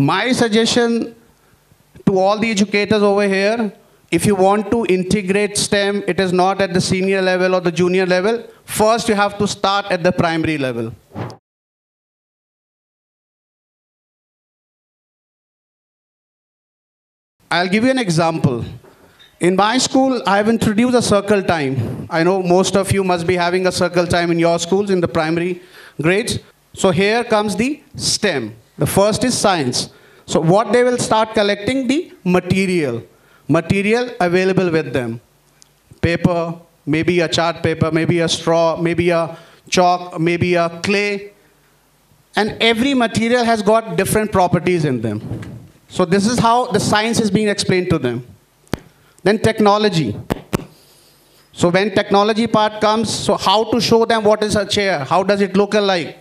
My suggestion to all the educators over here, if you want to integrate STEM, it is not at the senior level or the junior level. First, you have to start at the primary level. I'll give you an example. In my school, I have introduced a circle time. I know most of you must be having a circle time in your schools in the primary grades. So here comes the STEM. The first is science. So what they will start collecting, the material available with them. Paper, maybe a chart paper, maybe a straw, maybe a chalk, maybe a clay. And every material has got different properties in them. So this is how the science is being explained to them. Then technology. So when technology part comes, so how to show them what is a chair, how does it look alike?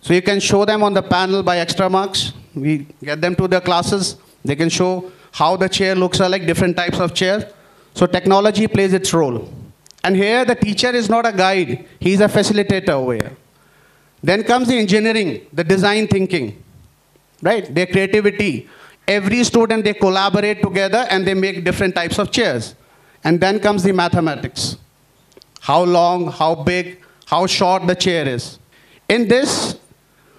So you can show them on the panel by Extramarks. We get them to their classes. They can show how the chair looks alike, different types of chair. So technology plays its role. And here the teacher is not a guide. He's a facilitator over here. Then comes the engineering, the design thinking. Right? Their creativity. Every student, they collaborate together and they make different types of chairs. And then comes the mathematics. How long, how big, how short the chair is. In this,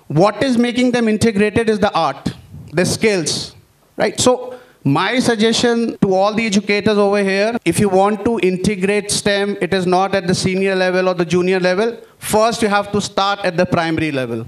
what is making them integrated is the art, the skills. Right? So my suggestion to all the educators over here, if you want to integrate STEM, it is not at the senior level or the junior level. First, you have to start at the primary level.